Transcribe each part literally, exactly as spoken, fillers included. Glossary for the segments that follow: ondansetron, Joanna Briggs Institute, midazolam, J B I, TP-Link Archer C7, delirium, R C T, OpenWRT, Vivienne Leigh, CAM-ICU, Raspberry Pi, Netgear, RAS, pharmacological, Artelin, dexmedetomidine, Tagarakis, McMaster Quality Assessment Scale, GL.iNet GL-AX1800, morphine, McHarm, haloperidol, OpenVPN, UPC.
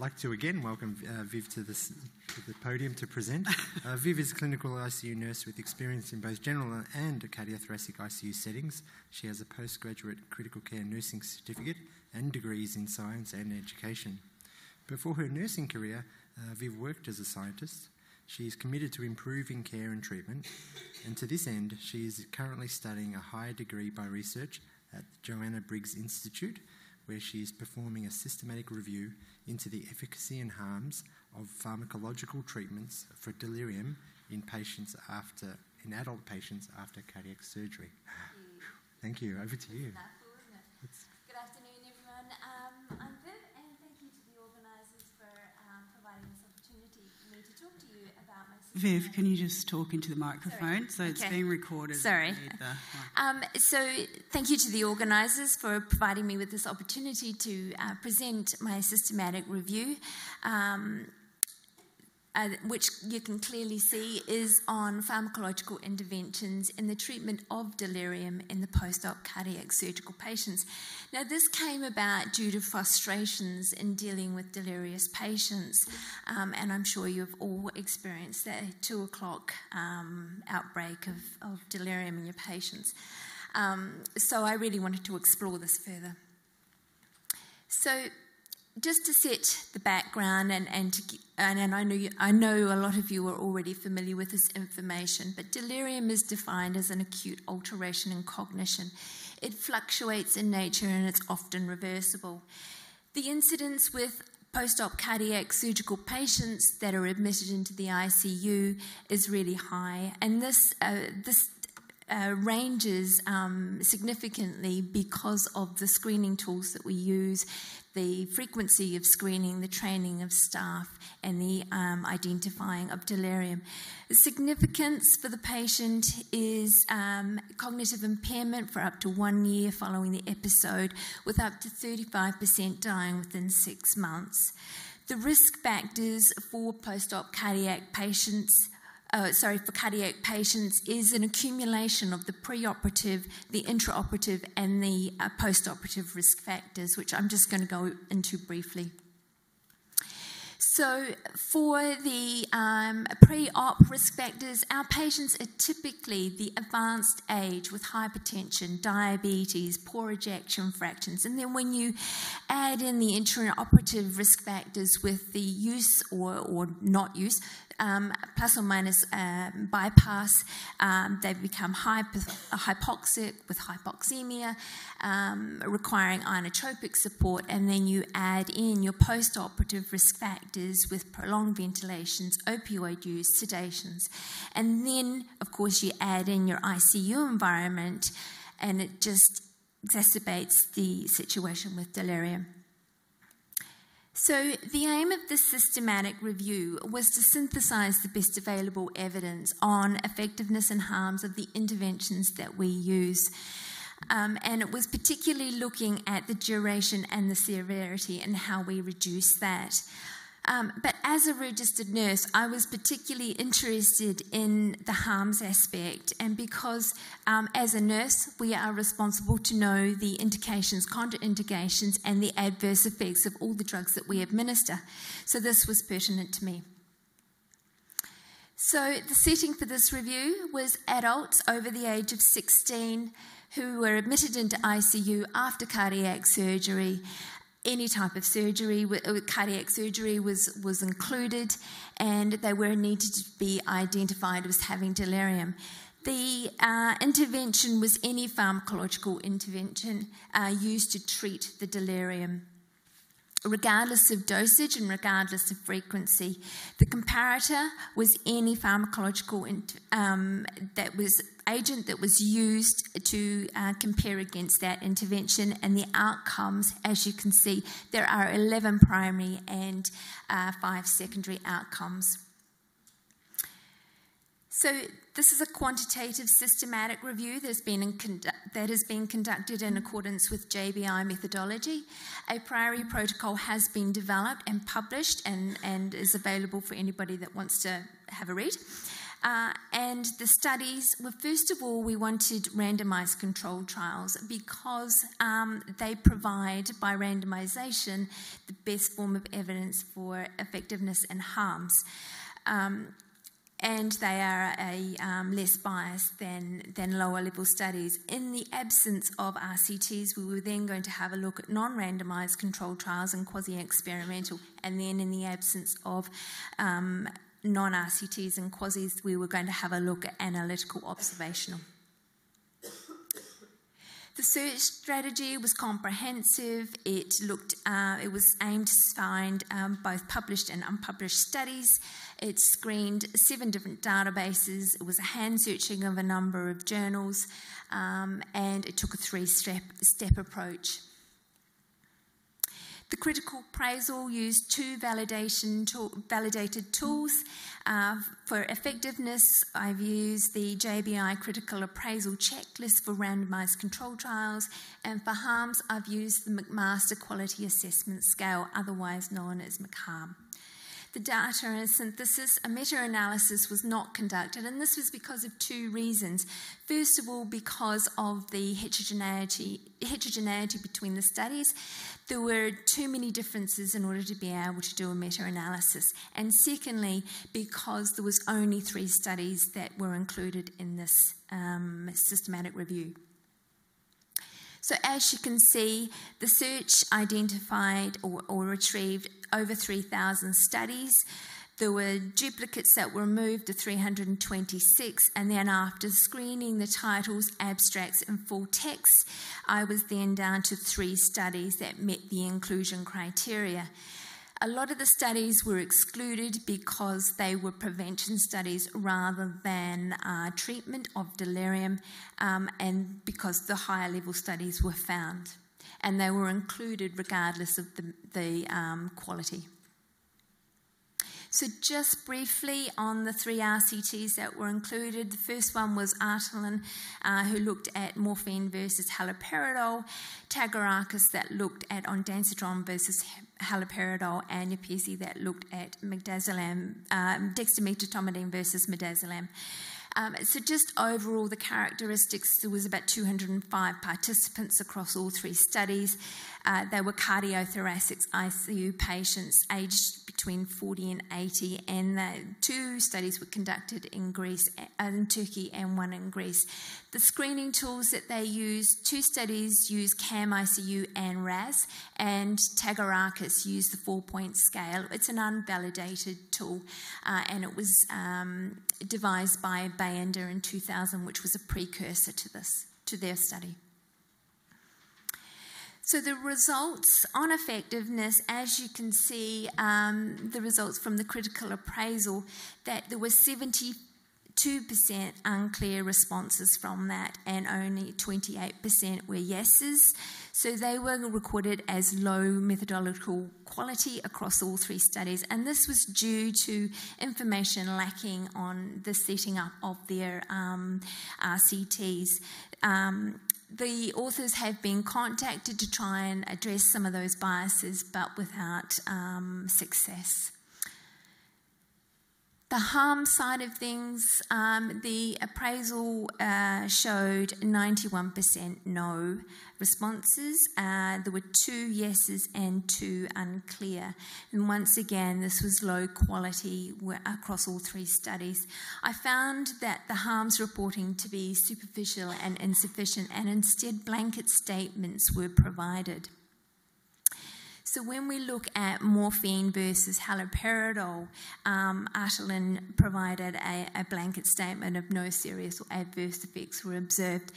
like to again welcome uh, Viv to, this, to the podium to present. Uh, Viv is a clinical I C U nurse with experience in both general and cardiothoracic I C U settings. She has a postgraduate critical care nursing certificate and degrees in science and education. Before her nursing career, uh, Viv worked as a scientist. She is committed to improving care and treatment, and to this end, she is currently studying a higher degree by research at the Joanna Briggs Institute, where she is performing a systematic review into the efficacy and harms of pharmacological treatments for delirium in patients after, in adult patients after cardiac surgery. Thank you. Thank you. Over to you. Good afternoon, everyone. Um, I'm Viv, and thank you to the organisers for um, providing this opportunity for me to talk to you about my systematic... Viv, can you just talk into the microphone? Sorry. So okay. It's being recorded. Sorry. Um, so thank you to the organisers for providing me with this opportunity to uh, present my systematic review, um, uh, which you can clearly see is on pharmacological interventions in the treatment of delirium in the post-op cardiac surgical patients. Now, this came about due to frustrations in dealing with delirious patients, um, and I'm sure you've all experienced that two o'clock um, outbreak of, of delirium in your patients. Um, so I really wanted to explore this further. So just to set the background, and, and, to, and, and I, know you, I know a lot of you are already familiar with this information, but delirium is defined as an acute alteration in cognition. It fluctuates in nature and it's often reversible. The incidence with post-op cardiac surgical patients that are admitted into the I C U is really high, and this, uh, this Uh, ranges um, significantly because of the screening tools that we use, the frequency of screening, the training of staff, and the um, identifying of delirium. The significance for the patient is um, cognitive impairment for up to one year following the episode, with up to thirty-five percent dying within six months. The risk factors for post-op cardiac patients Uh, sorry, for cardiac patients is an accumulation of the preoperative, the intraoperative, and the uh, postoperative risk factors, which I'm just going to go into briefly. So for the um, pre-op risk factors, our patients are typically the advanced age with hypertension, diabetes, poor ejection fractions. And then when you add in the intraoperative risk factors with the use or, or not use, um, plus or minus uh, bypass, um, they become hypo hypoxic with hypoxemia, um, requiring inotropic support. And then you add in your postoperative risk factors with prolonged ventilations, opioid use, sedations. And then, of course, you add in your I C U environment, and it just exacerbates the situation with delirium. So the aim of this systematic review was to synthesize the best available evidence on effectiveness and harms of the interventions that we use. Um, and it was particularly looking at the duration and the severity and how we reduce that. Um, but as a registered nurse, I was particularly interested in the harms aspect, and because um, as a nurse, we are responsible to know the indications, contraindications, and the adverse effects of all the drugs that we administer. So this was pertinent to me. So the setting for this review was adults over the age of sixteen who were admitted into I C U after cardiac surgery. Any type of surgery, cardiac surgery was, was included, and they were needed to be identified as having delirium. The uh, intervention was any pharmacological intervention uh, used to treat the delirium, regardless of dosage and regardless of frequency. The comparator was any pharmacological um, that was agent that was used to uh, compare against that intervention, and the outcomes, as you can see, there are eleven primary and uh, five secondary outcomes. So this is a quantitative systematic review that's been that has been conducted in accordance with J B I methodology. A priori protocol has been developed and published, and, and is available for anybody that wants to have a read. Uh, and the studies were, first of all, we wanted randomised controlled trials because um, they provide, by randomisation, the best form of evidence for effectiveness and harms. Um, and they are a, um, less biased than, than lower-level studies. In the absence of R C Ts, we were then going to have a look at non-randomised controlled trials and quasi-experimental, and then in the absence of um, non-R C Ts and quasis, we were going to have a look at analytical observational. The search strategy was comprehensive. It looked. Uh, it was aimed to find um, both published and unpublished studies. It screened seven different databases. It was a hand searching of a number of journals, um, and it took a three-step step approach. The critical appraisal used two validation tool, validated tools. Uh, for effectiveness, I've used the J B I Critical Appraisal Checklist for randomised control trials, and for harms, I've used the McMaster Quality Assessment Scale, otherwise known as McHarm. The data synthesis, a meta-analysis, was not conducted, and this was because of two reasons. First of all, because of the heterogeneity, heterogeneity between the studies. There were too many differences in order to be able to do a meta-analysis. And secondly, because there was only three studies that were included in this um, systematic review. So as you can see, the search identified or, or retrieved over three thousand studies. There were duplicates that were removed to three hundred twenty-six, and then after screening the titles, abstracts and full texts, I was then down to three studies that met the inclusion criteria. A lot of the studies were excluded because they were prevention studies rather than uh, treatment of delirium, um, and because the higher level studies were found. And they were included regardless of the, the um, quality. So just briefly on the three R C Ts that were included, the first one was Artelin, uh, who looked at morphine versus haloperidol, Tagarakis that looked at ondansetron versus haloperidol, and U P C that looked at midazolam, uh, dexmedetomidine versus midazolam. Um, so just overall, the characteristics, there was about two hundred five participants across all three studies. Uh, they were cardiothoracic I C U patients aged between forty and eighty, and the two studies were conducted in Greece, in Turkey and one in Greece. The screening tools that they used, two studies used CAM I C U and R A S, and Tagarakis used the four-point scale. It's an unvalidated tool, uh, and it was um, devised by in two thousand, which was a precursor to this, to their study. So the results on effectiveness, as you can see, um, the results from the critical appraisal, that there were seventy-five percent two percent unclear responses from that, and only twenty-eight percent were yeses. So they were recorded as low methodological quality across all three studies, and this was due to information lacking on the setting up of their um, R C Ts. Um, the authors have been contacted to try and address some of those biases, but without um, success. The harm side of things, um, the appraisal uh, showed ninety-one percent no responses. Uh, there were two yeses and two unclear. And once again, this was low quality across all three studies. I found that the harms reporting to be superficial and insufficient, and instead blanket statements were provided. So when we look at morphine versus haloperidol, um, Artelin provided a, a blanket statement of no serious or adverse effects were observed.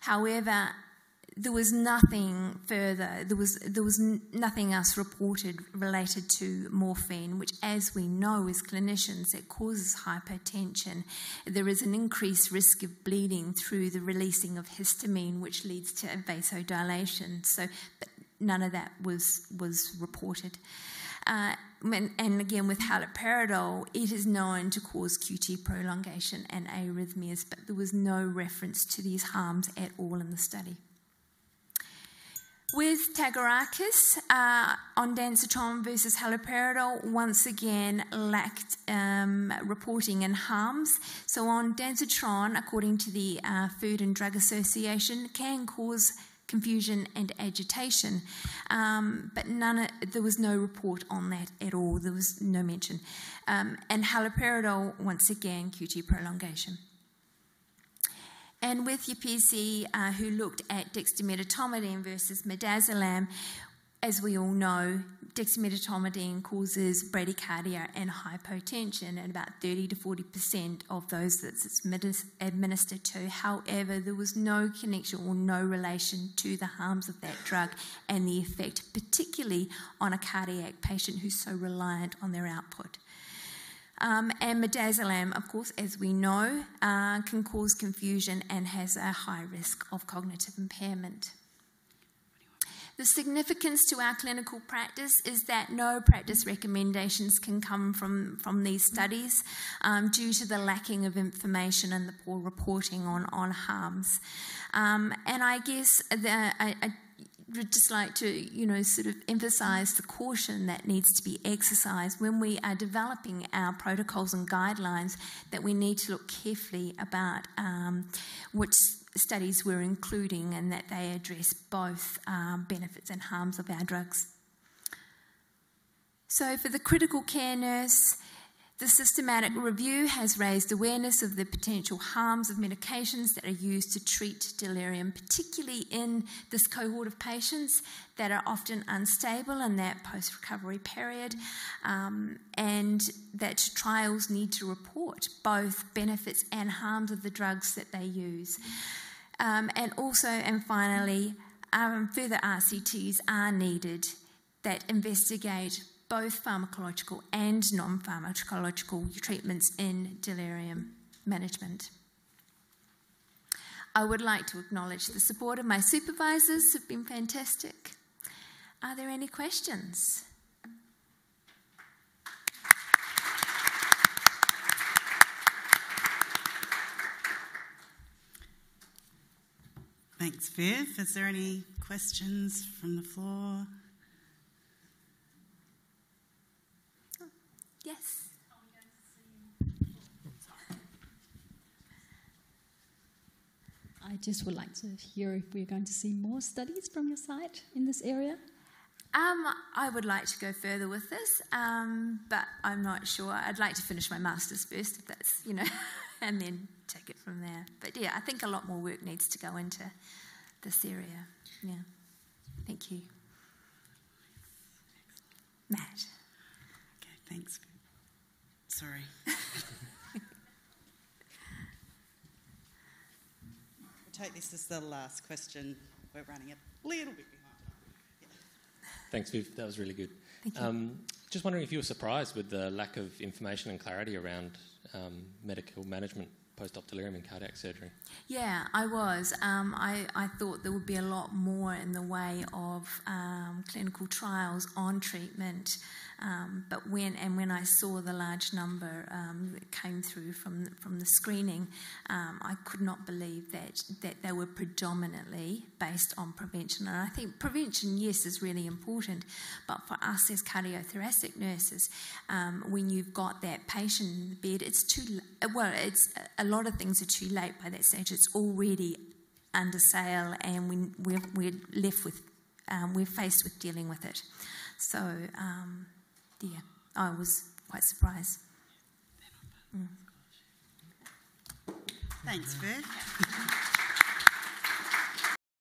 However, there was nothing further. There was there was nothing else reported related to morphine, which, as we know as clinicians, it causes hypotension. There is an increased risk of bleeding through the releasing of histamine, which leads to vasodilation. So. None of that was, was reported. Uh, and, and again, with haloperidol, it is known to cause Q T prolongation and arrhythmias, but there was no reference to these harms at all in the study. With Tagarakis, uh, ondansetron versus haloperidol once again lacked um, reporting and harms. So ondansetron, according to the uh, Food and Drug Association, can cause confusion and agitation, um, but none. There was no report on that at all. There was no mention. Um, and haloperidol, once again, Q T prolongation. And with U P C, uh, who looked at dexmedetomidine versus midazolam, as we all know, dexmedetomidine causes bradycardia and hypotension in about thirty to forty percent of those that it's administered to. However, there was no connection or no relation to the harms of that drug and the effect, particularly on a cardiac patient who's so reliant on their output. Um, and midazolam, of course, as we know, uh, can cause confusion and has a high risk of cognitive impairment. The significance to our clinical practice is that no practice recommendations can come from, from these studies um, due to the lacking of information and the poor reporting on, on harms. Um, and I guess the, I, I would just like to, you know, sort of emphasise the caution that needs to be exercised when we are developing our protocols and guidelines, that we need to look carefully about um, which studies we're including and that they address both um, benefits and harms of our drugs. So for the critical care nurse, the systematic review has raised awareness of the potential harms of medications that are used to treat delirium, particularly in this cohort of patients that are often unstable in that post-recovery period, um, and that trials need to report both benefits and harms of the drugs that they use. Um, and also, and finally, um, further R C Ts are needed that investigate both pharmacological and non-pharmacological treatments in delirium management. I would like to acknowledge the support of my supervisors who've been fantastic. Are there any questions? Thanks, Viv. Is there any questions from the floor? Yes. I just would like to hear if we're going to see more studies from your side in this area. Um, I would like to go further with this, um, but I'm not sure. I'd like to finish my master's first, if that's, you know, and then take it from there. But yeah, I think a lot more work needs to go into this area. Yeah. Thank you. Matt. Okay, thanks. Sorry. We'll take this as the last question. We're running a little bit behind. Yeah. Thanks, Viv. That was really good. Thank you. Um, just wondering if you were surprised with the lack of information and clarity around um, medical management post-op delirium and cardiac surgery. Yeah, I was. Um, I, I thought there would be a lot more in the way of um, clinical trials on treatment, um, but when and when I saw the large number um, that came through from the, from the screening, um, I could not believe that that they were predominantly based on prevention. And I think prevention, yes, is really important, but for us as cardiothoracic nurses, um, when you've got that patient in the bed, it's too well. It's a A lot of things are too late by that stage. It's already under sale, and we, we're, we're left with, um, we're faced with dealing with it. So, um, yeah, I was quite surprised. Mm. Thanks, Viv.